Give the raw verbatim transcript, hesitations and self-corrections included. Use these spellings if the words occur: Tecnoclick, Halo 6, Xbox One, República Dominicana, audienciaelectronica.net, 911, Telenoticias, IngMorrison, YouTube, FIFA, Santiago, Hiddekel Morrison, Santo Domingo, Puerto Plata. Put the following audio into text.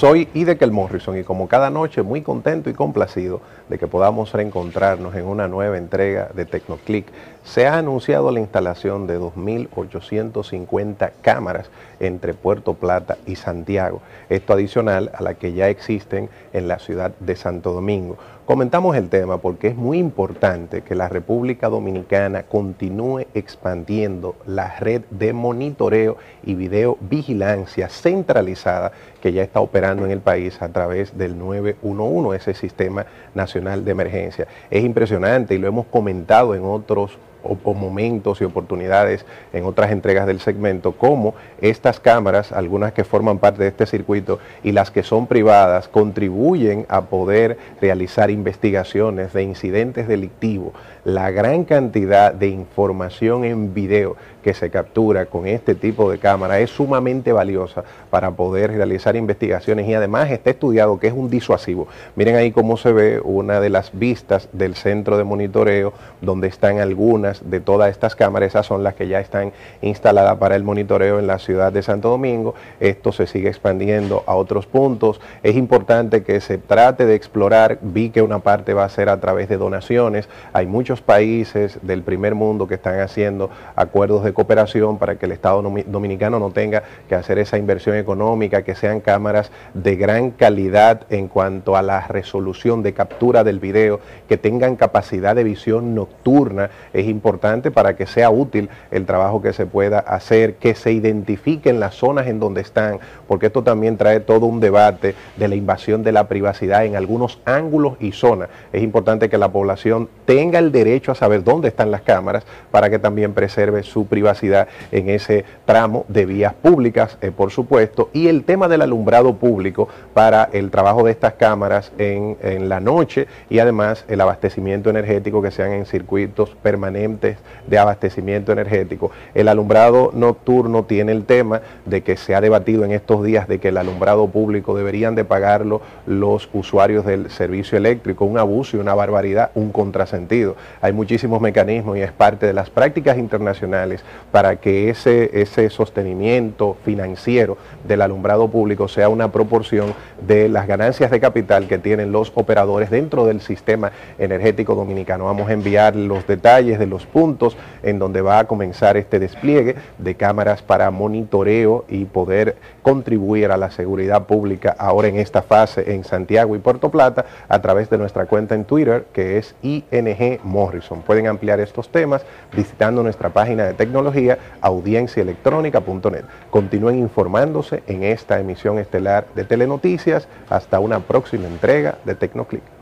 Soy Hiddekel Morrison y como cada noche muy contento y complacido de que podamos reencontrarnos en una nueva entrega de Tecnoclick. Se ha anunciado la instalación de dos mil ochocientas cincuenta cámaras entre Puerto Plata y Santiago, esto adicional a la que ya existen en la ciudad de Santo Domingo. Comentamos el tema porque es muy importante que la República Dominicana continúe expandiendo la red de monitoreo y videovigilancia centralizada que ya está operando en el país a través del nueve uno uno, ese Sistema Nacional de Emergencia. Es impresionante y lo hemos comentado en otros O, o momentos y oportunidades en otras entregas del segmento, como estas cámaras, algunas que forman parte de este circuito y las que son privadas, contribuyen a poder realizar investigaciones de incidentes delictivos. La gran cantidad de información en video que se captura con este tipo de cámara es sumamente valiosa para poder realizar investigaciones, y además está estudiado que es un disuasivo. Miren ahí cómo se ve una de las vistas del centro de monitoreo, donde están algunas de todas estas cámaras. Esas son las que ya están instaladas para el monitoreo en la ciudad de Santo Domingo. Esto se sigue expandiendo a otros puntos. Es importante que se trate de explorar. Vi que una parte va a ser a través de donaciones. Hay muchos países del primer mundo que están haciendo acuerdos de cooperación para que el Estado dominicano no tenga que hacer esa inversión económica, que sean cámaras de gran calidad en cuanto a la resolución de captura del video, que tengan capacidad de visión nocturna. Es importante para que sea útil el trabajo que se pueda hacer, que se identifiquen las zonas en donde están, porque esto también trae todo un debate de la invasión de la privacidad en algunos ángulos y zonas. Es importante que la población tenga el derecho a saber dónde están las cámaras para que también preserve su privacidad en ese tramo de vías públicas, eh, por supuesto, y el tema del alumbrado público para el trabajo de estas cámaras en, en la noche, y además el abastecimiento energético, que sean en circuitos permanentes de abastecimiento energético. El alumbrado nocturno tiene el tema de que se ha debatido en estos días de que el alumbrado público deberían de pagarlo los usuarios del servicio eléctrico. Un abuso y una barbaridad, un contrasentido. Hay muchísimos mecanismos y es parte de las prácticas internacionales para que ese, ese sostenimiento financiero del alumbrado público sea una proporción de las ganancias de capital que tienen los operadores dentro del sistema energético dominicano. Vamos a enviar los detalles de los puntos en donde va a comenzar este despliegue de cámaras para monitoreo y poder contribuir a la seguridad pública ahora en esta fase en Santiago y Puerto Plata, a través de nuestra cuenta en Twitter, que es I N G Morrison. Pueden ampliar estos temas visitando nuestra página de tecnología, audiencia electrónica punto net. Continúen informándose en esta emisión estelar de Telenoticias. Hasta una próxima entrega de Tecnoclick.